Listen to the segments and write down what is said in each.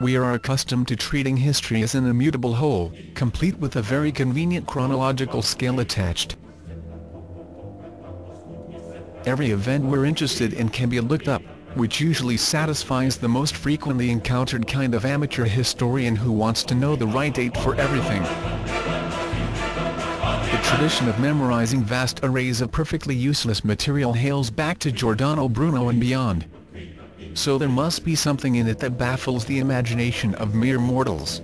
We are accustomed to treating history as an immutable whole, complete with a very convenient chronological scale attached. Every event we're interested in can be looked up, which usually satisfies the most frequently encountered kind of amateur historian who wants to know the right date for everything. The tradition of memorizing vast arrays of perfectly useless material hails back to Giordano Bruno and beyond. So there must be something in it that baffles the imagination of mere mortals.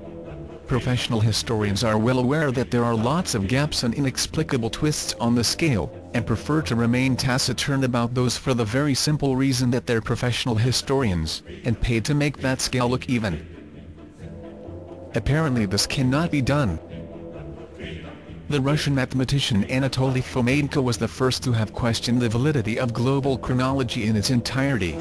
Professional historians are well aware that there are lots of gaps and inexplicable twists on the scale, and prefer to remain taciturn about those for the very simple reason that they're professional historians, and paid to make that scale look even. Apparently this cannot be done. The Russian mathematician Anatoly Fomenko was the first to have questioned the validity of global chronology in its entirety.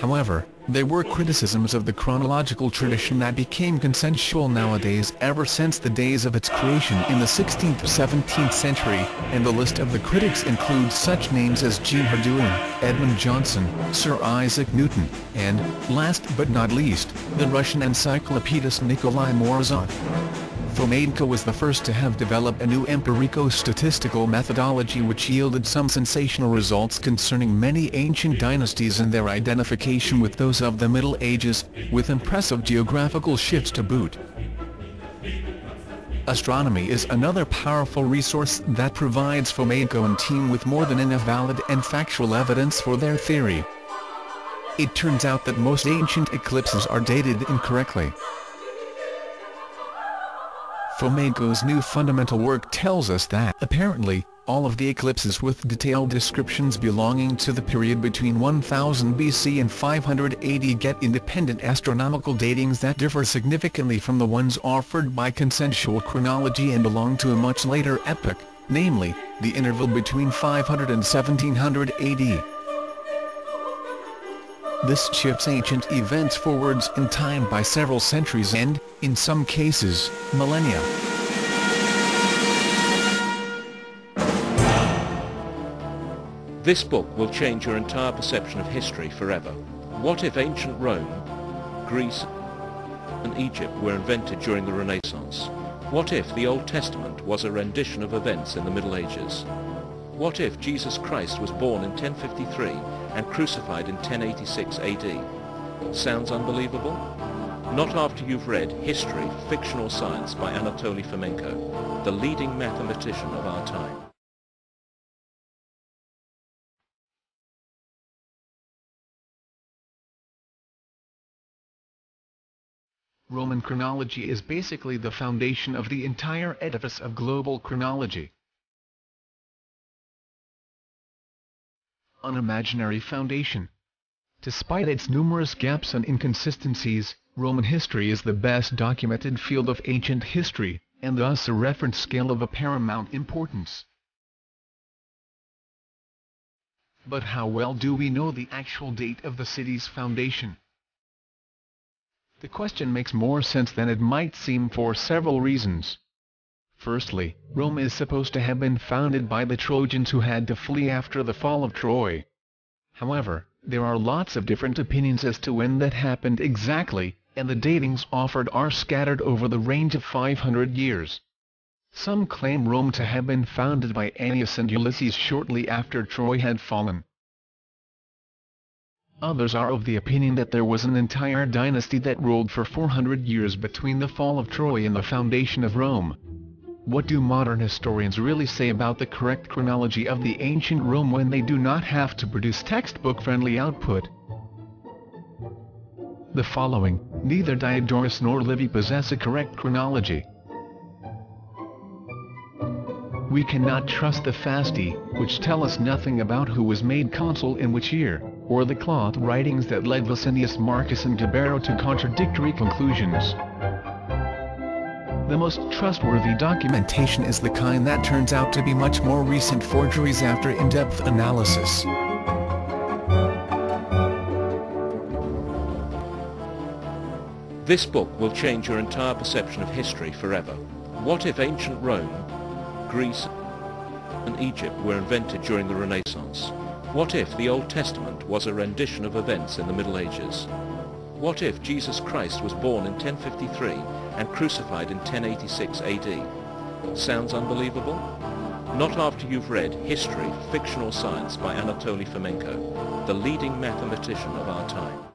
However, there were criticisms of the chronological tradition that became consensual nowadays ever since the days of its creation in the 16th and 17th century, and the list of the critics includes such names as Jean Hardouin, Edwin Johnson, Sir Isaac Newton, and, last but not least, the Russian encyclopedist Nikolai Morozov. Fomenko was the first to have developed a new empirico-statistical methodology which yielded some sensational results concerning many ancient dynasties and their identification with those of the Middle Ages, with impressive geographical shifts to boot. Astronomy is another powerful resource that provides Fomenko and team with more than enough valid and factual evidence for their theory. It turns out that most ancient eclipses are dated incorrectly. Fomenko's new fundamental work tells us that, apparently, all of the eclipses with detailed descriptions belonging to the period between 1000 BC and 580 get independent astronomical datings that differ significantly from the ones offered by consensual chronology and belong to a much later epoch, namely, the interval between 500 and 1700 AD. This shifts ancient events forwards in time by several centuries and, in some cases, millennia. This book will change your entire perception of history forever. What if ancient Rome, Greece, and Egypt were invented during the Renaissance? What if the Old Testament was a rendition of events in the Middle Ages? What if Jesus Christ was born in 1053? And crucified in 1086 AD. Sounds unbelievable? Not after you've read History, Fiction or Science by Anatoly Fomenko, the leading mathematician of our time. Roman chronology is basically the foundation of the entire edifice of global chronology. An imaginary foundation. Despite its numerous gaps and inconsistencies, Roman history is the best documented field of ancient history, and thus a reference scale of paramount importance. But how well do we know the actual date of the city's foundation? The question makes more sense than it might seem for several reasons. Firstly, Rome is supposed to have been founded by the Trojans who had to flee after the fall of Troy. However, there are lots of different opinions as to when that happened exactly, and the datings offered are scattered over the range of 500 years. Some claim Rome to have been founded by Aeneas and Ulysses shortly after Troy had fallen. Others are of the opinion that there was an entire dynasty that ruled for 400 years between the fall of Troy and the foundation of Rome. What do modern historians really say about the correct chronology of the ancient Rome when they do not have to produce textbook-friendly output? The following, neither Diodorus nor Livy possess a correct chronology. We cannot trust the Fasti, which tell us nothing about who was made consul in which year, or the cloth writings that led Licinius Marcus and Tibero to contradictory conclusions. The most trustworthy documentation is the kind that turns out to be much more recent forgeries after in-depth analysis. This book will change your entire perception of history forever. What if ancient Rome, Greece, and Egypt were invented during the Renaissance? What if the Old Testament was a rendition of events in the Middle Ages? What if Jesus Christ was born in 1053 and crucified in 1086 AD? Sounds unbelievable? Not after you've read History, Fiction or Science by Anatoly Fomenko, the leading mathematician of our time.